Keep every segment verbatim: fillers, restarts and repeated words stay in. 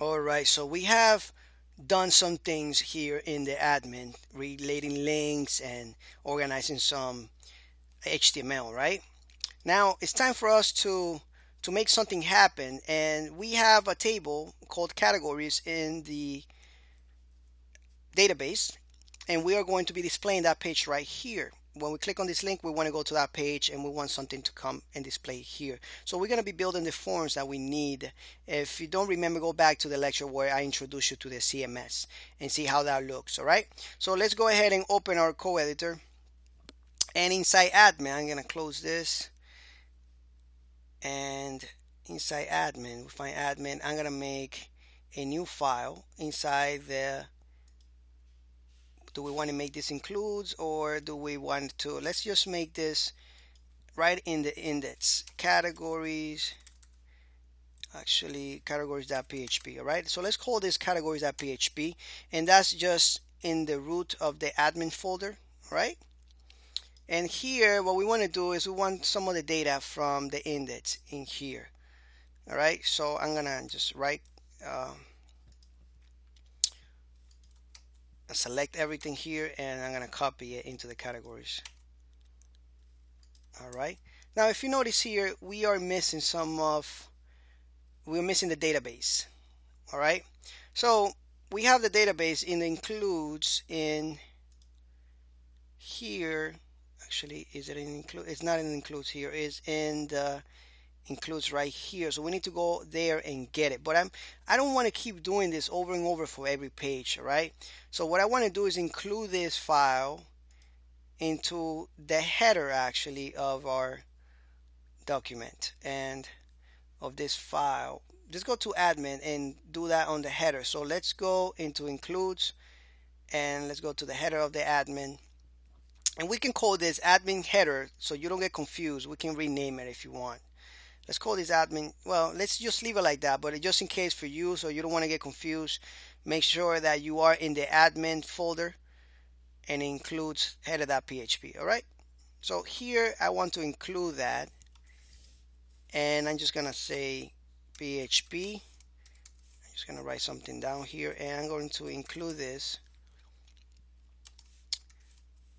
All right, so we have done some things here in the admin, relating links and organizing some H T M L, right? Now it's time for us to to make something happen, and we have a table called categories in the database, and we are going to be displaying that page right here. When we click on this link, we want to go to that page, and we want something to come and display here. So we're going to be building the forms that we need. If you don't remember, go back to the lecture where I introduced you to the C M S and see how that looks. All right, so let's go ahead and open our co-editor, and inside admin, I'm going to close this, and inside admin, we find admin. I'm going to make a new file inside the do we want to make this includes, or do we want to, let's just make this right in the index, categories, actually categories.php. All right, so let's call this categories.php, and that's just in the root of the admin folder, right? And here what we want to do is we want some of the data from the index in here. All right, so I'm gonna just write uh, select everything here, and I'm going to copy it into the categories. All right, now if you notice here, we are missing some of we're missing the database. All right, so we have the database in the includes in here. Actually, is it an include? It's not an includes here, it's in the includes right here, so we need to go there and get it. But I'm I don't want to keep doing this over and over for every page, right? So what I want to do is include this file into the header actually of our document and of this file. Just go to admin and do that on the header. So let's go into includes, and let's go to the header of the admin. And we can call this admin header so you don't get confused. We can rename it if you want. Let's call this admin, well, let's just leave it like that, but just in case for you, so you don't want to get confused, make sure that you are in the admin folder and includes header.php. All right, so here I want to include that, and I'm just gonna say P H P. I'm just gonna write something down here, and I'm going to include this.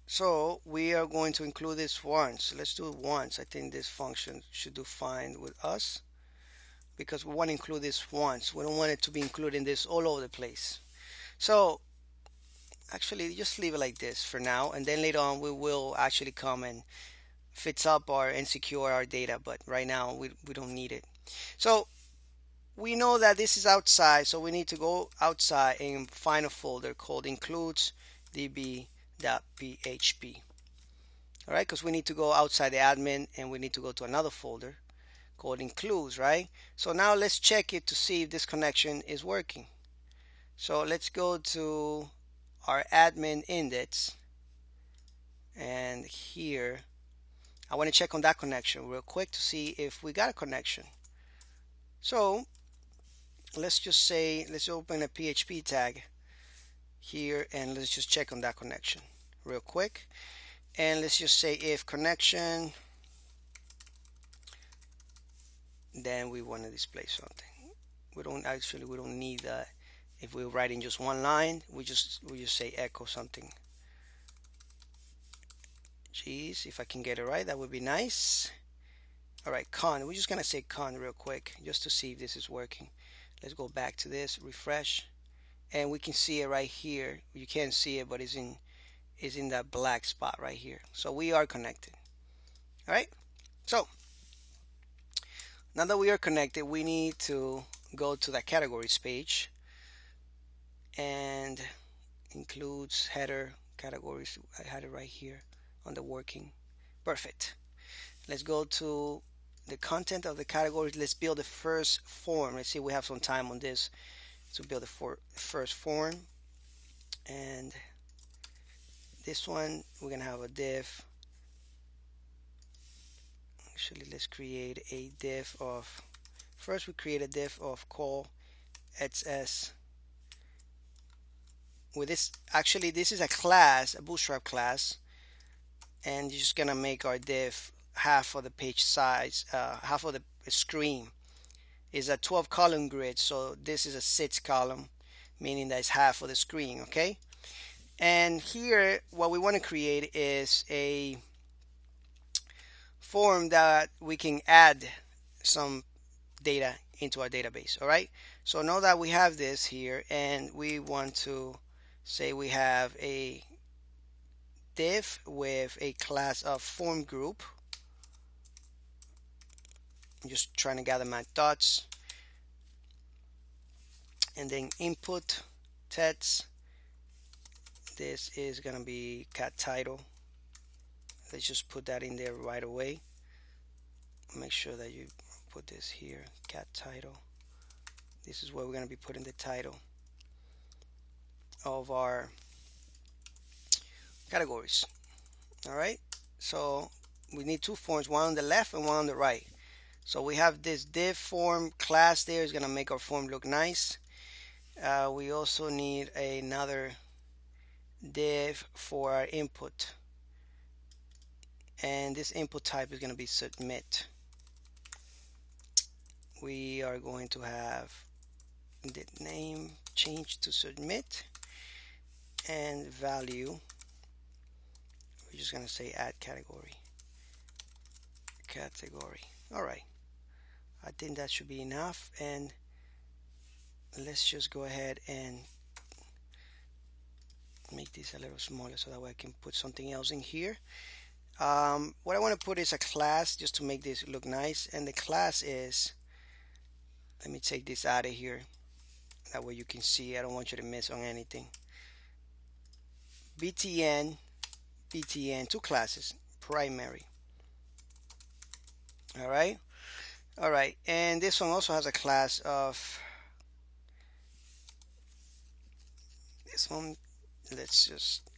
So we are going to include this once. Let's do it once. I think this function should do fine with us, because we want to include this once. We don't want it to be including this all over the place. So actually just leave it like this for now, and then later on we will actually come and fix up our and secure our data, but right now we, we don't need it. So we know that this is outside, so we need to go outside and find a folder called includes db .php. All right, because we need to go outside the admin, and we need to go to another folder called includes, right? So now let's check it to see if this connection is working. So let's go to our admin index, and here I want to check on that connection real quick to see if we got a connection. So let's just say, let's open a P H P tag here, and let's just check on that connection real quick, and let's just say if connection, then we want to display something. We don't actually we don't need that. If we're writing just one line, we just we just say echo something. Geez, if I can get it right, that would be nice. All right, con, we're just gonna say con real quick just to see if this is working. Let's go back to this, refresh, and we can see it right here. You can't see it, but it's in is in that black spot right here. So we are connected. All right, so now that we are connected, we need to go to the categories page, and includes header categories. I had it right here on the working. Perfect. Let's go to the content of the categories. Let's build the first form. Let's see, we have some time on this to build the for first form, and this one we're gonna have a div. Actually, let's create a div of first we create a div of call X S with this. Actually, this is a class, a bootstrap class, and you're just gonna make our div half of the page size, uh, half of the screen, is a twelve column grid, so this is a six column, meaning that it's half of the screen, okay? And here what we want to create is a form that we can add some data into our database. All right, so now that we have this here and we want to say we have a div with a class of form group, I'm just trying to gather my thoughts, and then input text, this is going to be cat title. Let's just put that in there right away. Make sure that you put this here, cat title. This is where we're going to be putting the title of our categories. All right, so we need two forms, one on the left and one on the right. So we have this div form class there, is going to make our form look nice. Uh, we also need another div for our input, and this input type is going to be submit. We are going to have the name changed to submit, and value, we're just going to say add category, category. All right, I think that should be enough, and let's just go ahead and make this a little smaller so that way I can put something else in here. Um, what I want to put is a class just to make this look nice, and the class is, let me take this out of here, that way you can see, I don't want you to miss on anything. B T N, B T N, two classes, primary. All right, all right, and this one also has a class of, this one, let's just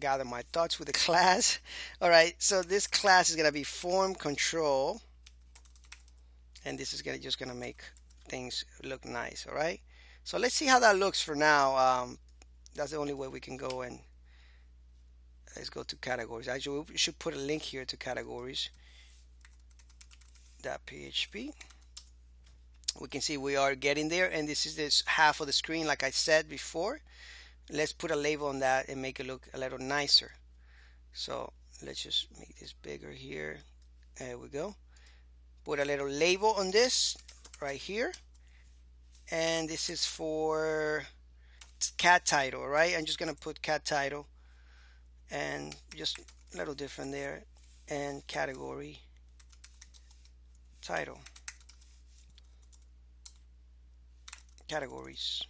gather my thoughts with the class. All right, so this class is going to be form control, and this is gonna, just going to make things look nice. All right, so let's see how that looks for now. Um, that's the only way we can go, and let's go to categories. Actually, we should put a link here to categories dot P H P. We can see we are getting there, and this is this half of the screen like I said before. Let's put a label on that and make it look a little nicer. So let's just make this bigger here. There we go. Put a little label on this right here, and this is for cat title, right? I'm just gonna put cat title, and just a little different there, and category title, categories.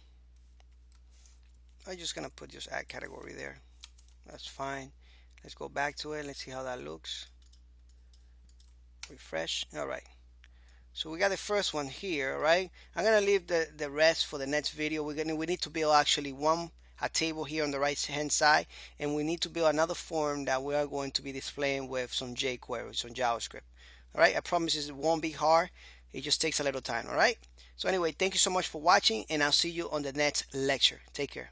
I'm just gonna put just add category there. That's fine. Let's go back to it. Let's see how that looks. Refresh. All right, so we got the first one here, right? I'm gonna leave the the rest for the next video. We're gonna we need to build actually one a table here on the right hand side, and we need to build another form that we are going to be displaying with some jQuery, some JavaScript. All right, I promise it won't be hard. It just takes a little time. All right, so anyway, thank you so much for watching, and I'll see you on the next lecture. Take care.